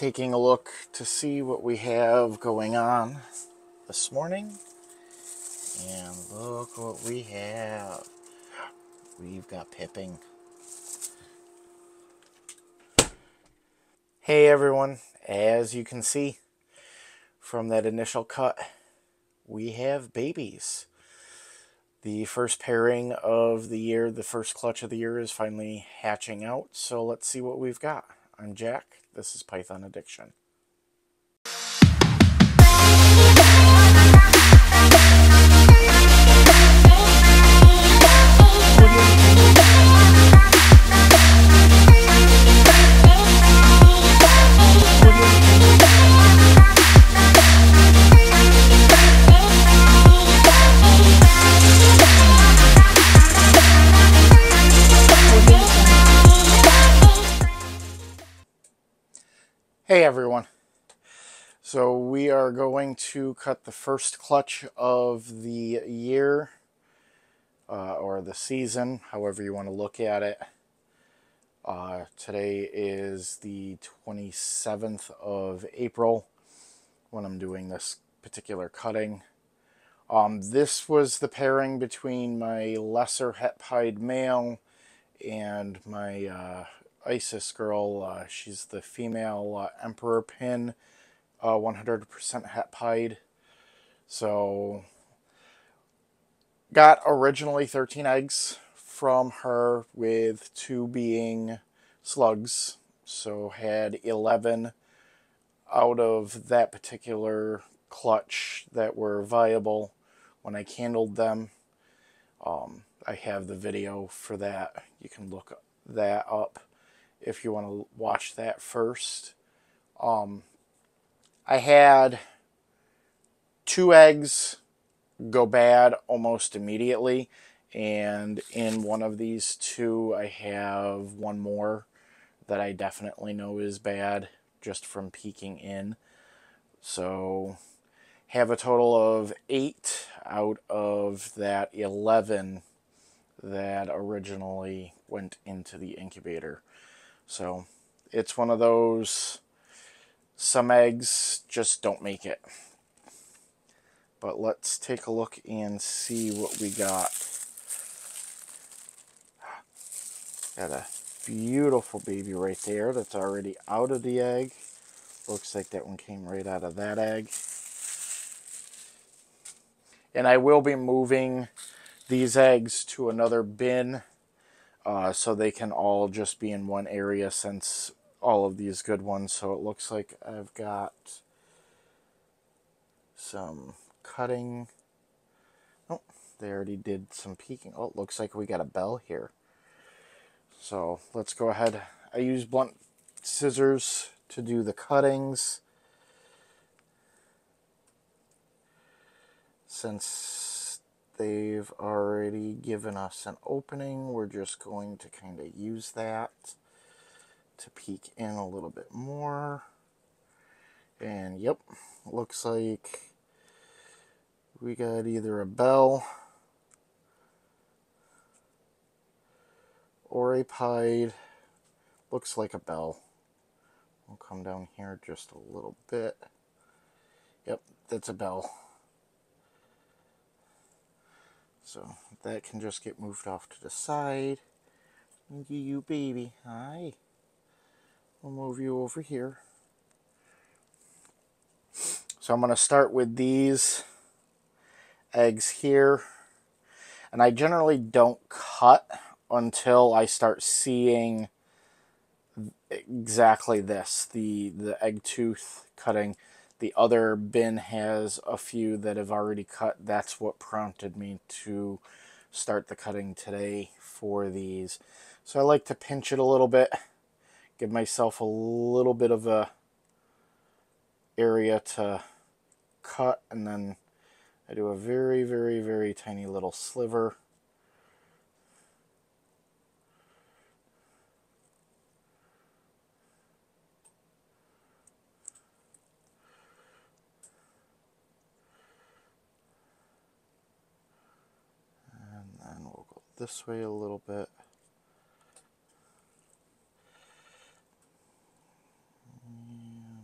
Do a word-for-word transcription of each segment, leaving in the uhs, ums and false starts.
taking a look to see what we have going on this morning. And look what we have. We've got pipping. Hey everyone, as you can see from that initial cut, we have babies. The first pairing of the year, the first clutch of the year is finally hatching out. So let's see what we've got. I'm Jack. This is Python Addiction. Hey everyone, so we are going to cut the first clutch of the year, uh, or the season, however you want to look at it. Uh, today is the twenty-seventh of April when I'm doing this particular cutting. Um, this was the pairing between my lesser het-pied male and my uh, Isis girl. Uh, she's the female uh, emperor pin, uh, one hundred percent het-pied. So got originally thirteen eggs from her, with two being slugs, so had eleven out of that particular clutch that were viable when I candled them. um, I have the video for that. You can look that up if you want to watch that first. um, I had two eggs go bad almost immediately, and in one of these two I have one more that I definitely know is bad just from peeking in. So have a total of eight out of that eleven that originally went into the incubator. So it's one of those, some eggs just don't make it. But let's take a look and see what we got. Got a beautiful baby right there that's already out of the egg. Looks like that one came right out of that egg. And I will be moving these eggs to another bin, Uh, so they can all just be in one area, since all of these good ones. So it looks like I've got some cutting. Oh, they already did some peeking. Oh, it looks like we got a bell here. So let's go ahead. I use blunt scissors to do the cuttings, since they've already given us an opening. We're just going to kind of use that to peek in a little bit more. And yep, looks like we got either a bell or a pied. Looks like a bell. We'll come down here just a little bit. Yep, that's a bell. So that can just get moved off to the side. You baby, hi. We'll move you over here. So I'm going to start with these eggs here. And I generally don't cut until I start seeing exactly this, the, the egg tooth cutting. The other bin has a few that have already cut. That's what prompted me to start the cutting today for these. So I like to pinch it a little bit, give myself a little bit of a area to cut, and then I do a very, very, very tiny little sliver. This way a little bit. And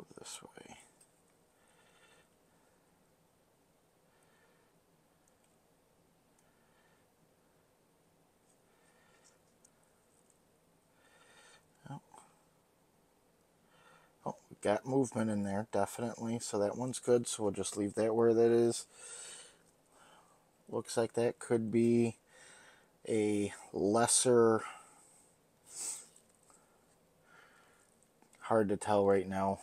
go this way. Oh, oh, we got movement in there, definitely. So that one's good, so we'll just leave that where that is. Looks like that could be a lesser... Hard to tell right now.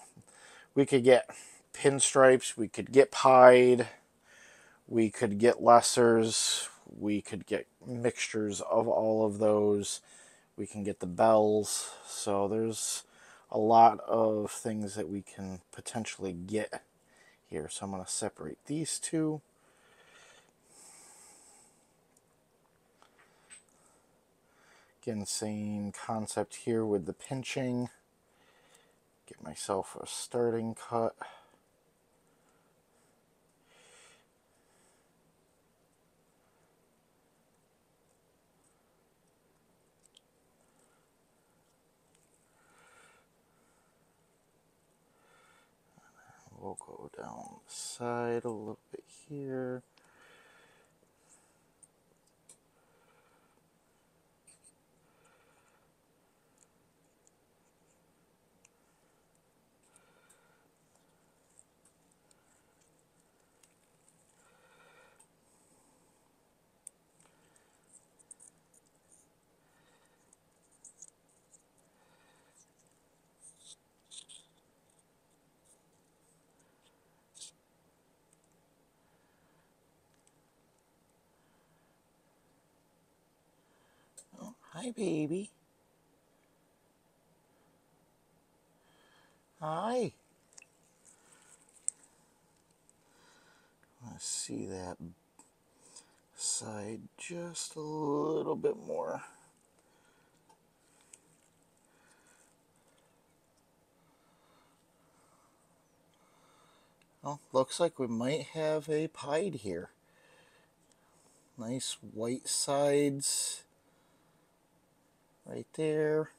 We could get pinstripes, we could get pied, we could get lessers, we could get mixtures of all of those, we can get the bells. So there's a lot of things that we can potentially get here. So I'm going to separate these two. Again, same concept here with the pinching. Get myself a starting cut. And we'll go down the side a little bit here. Hi, baby. Hi. Let's see that side just a little bit more. Well, looks like we might have a pied here. Nice white sides. Right there,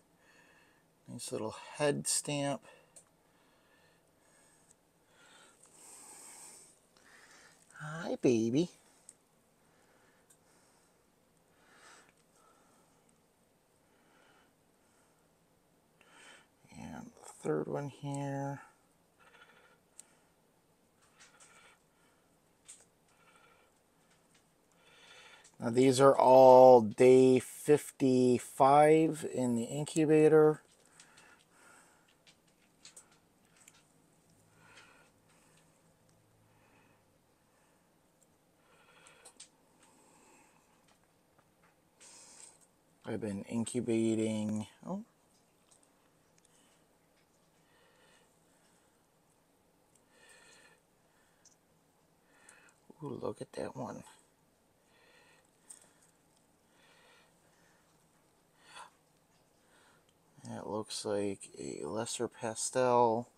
nice little head stamp. Hi, baby. And the third one here. Now these are all day fifty-five in the incubator. I've been incubating, oh. Ooh, look at that one. That looks like a lesser pastel.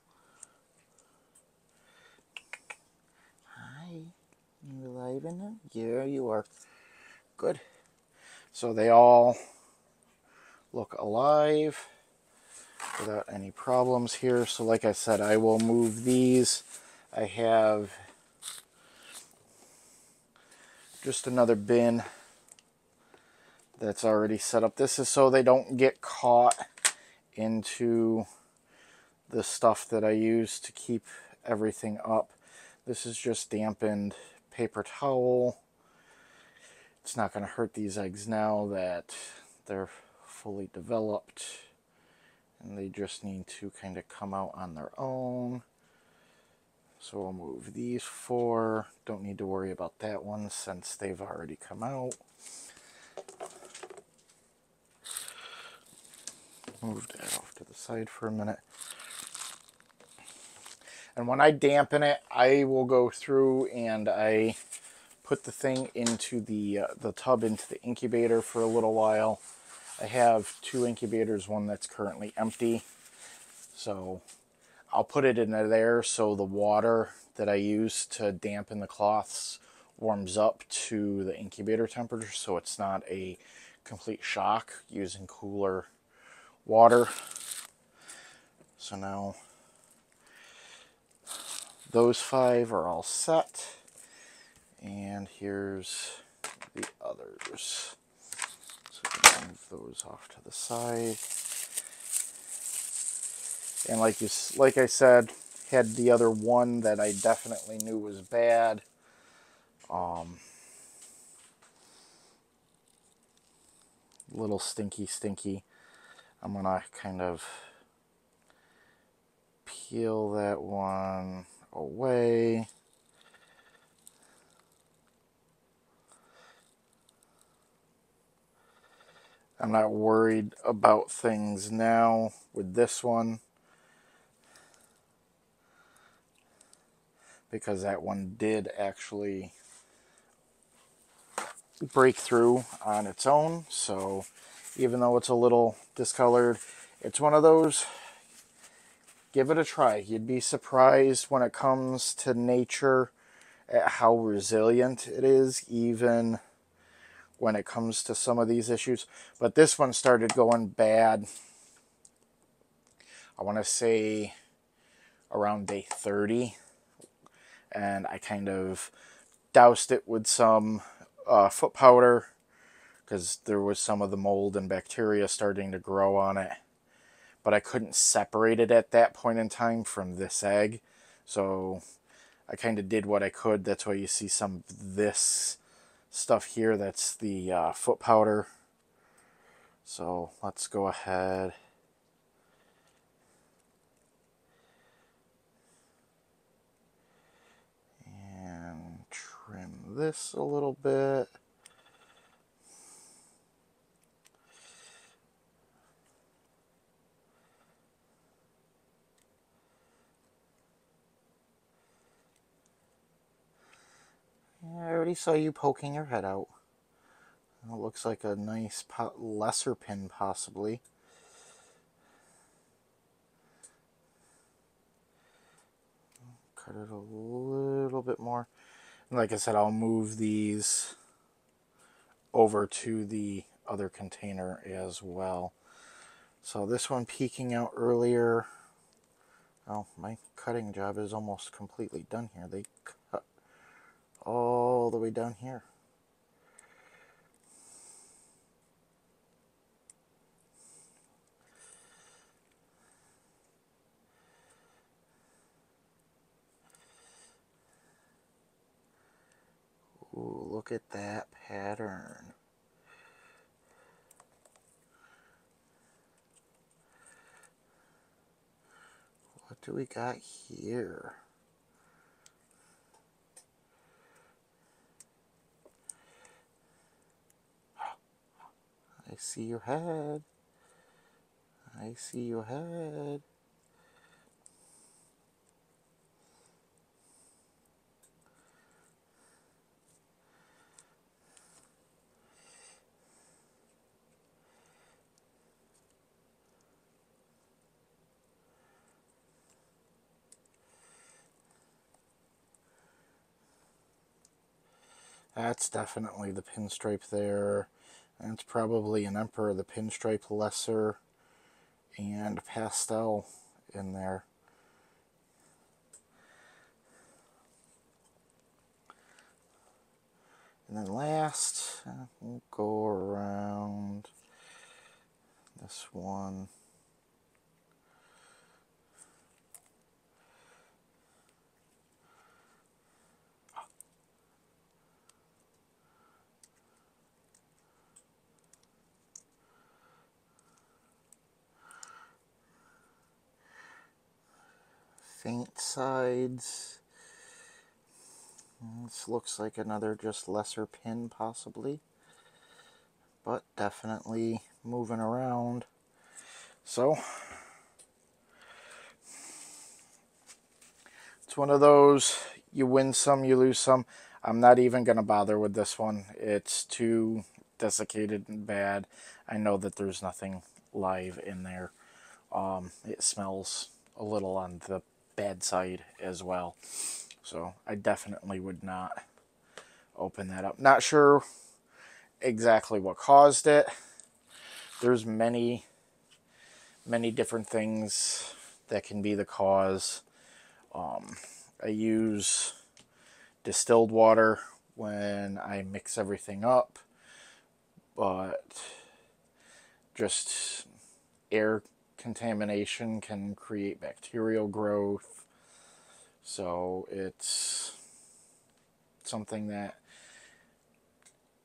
Hi. You alive in them? Yeah, you are. Good. So they all look alive without any problems here. So like I said, I will move these. I have just another bin that's already set up. This is so they don't get caught into the stuff that I use to keep everything up. This is just dampened paper towel. It's not going to hurt these eggs now that they're fully developed and they just need to kind of come out on their own. So I'll move these four. Don't need to worry about that one since they've already come out. Move that off to the side for a minute. And when I dampen it, I will go through and I put the thing into the, uh, the tub into the incubator for a little while. I have two incubators, one that's currently empty. So I'll put it in there so the water that I use to dampen the cloths warms up to the incubator temperature so it's not a complete shock using cooler water. So now Those five are all set. And here's the others. So we can move those off to the side. And like you, like I said, had the other one that I definitely knew was bad. Um, little stinky, stinky. I'm gonna kind of peel that one away. I'm not worried about things now with this one, because that one did actually break through on its own. So even though it's a little discolored, it's one of those, give it a try. You'd be surprised when it comes to nature at how resilient it is, even when it comes to some of these issues. But this one started going bad, I want to say around day thirty. And I kind of doused it with some uh, foot powder, because there was some of the mold and bacteria starting to grow on it. But I couldn't separate it at that point in time from this egg. So I kind of did what I could. That's why you see some of this stuff here. That's the uh, foot powder. So let's go ahead. Trim this a little bit. I already saw you poking your head out. It looks like a nice pot lesser pin, possibly. Cut it a little bit more. Like I said, I'll move these over to the other container as well. So this one peeking out earlier. Oh, my cutting job is almost completely done here. They cut all the way down here. Ooh, look at that pattern. What do we got here? I see your head. I see your head. That's definitely the pinstripe there. And it's probably an Emperor, the pinstripe lesser, and pastel in there. And then last, we'll go around this one. Faint sides. This looks like another just lesser pin, possibly, but definitely moving around. So it's one of those, you win some, you lose some. I'm not even gonna bother with this one. It's too desiccated and bad. I know that there's nothing live in there. Um, it smells a little on the bad side as well, so I definitely would not open that up. Not sure exactly what caused it. There's many many different things that can be the cause. Um, I use distilled water when I mix everything up, but just air contamination can create bacterial growth, so it's something that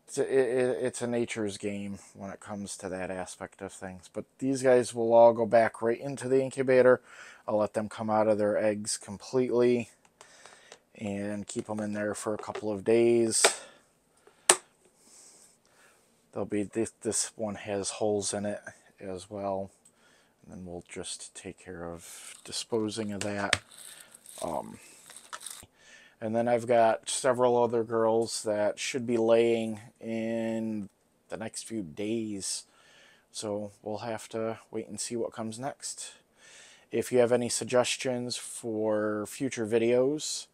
it's a, it's a nature's game when it comes to that aspect of things. But these guys will all go back right into the incubator. I'll let them come out of their eggs completely and keep them in there for a couple of days. There'll be this, this one has holes in it as well, and then we'll just take care of disposing of that. Um, and then I've got several other girls that should be laying in the next few days, so we'll have to wait and see what comes next. If you have any suggestions for future videos,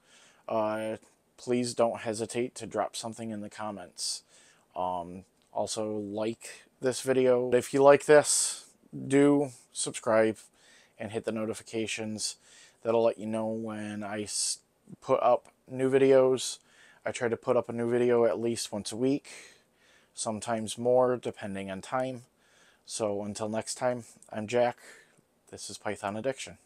uh, please don't hesitate to drop something in the comments. Um, also, like this video. If you like this, do subscribe and hit the notifications. That'll let you know when I put up new videos. I try to put up a new video at least once a week, sometimes more depending on time. So until next time, I'm Jack. This is Python Addiction.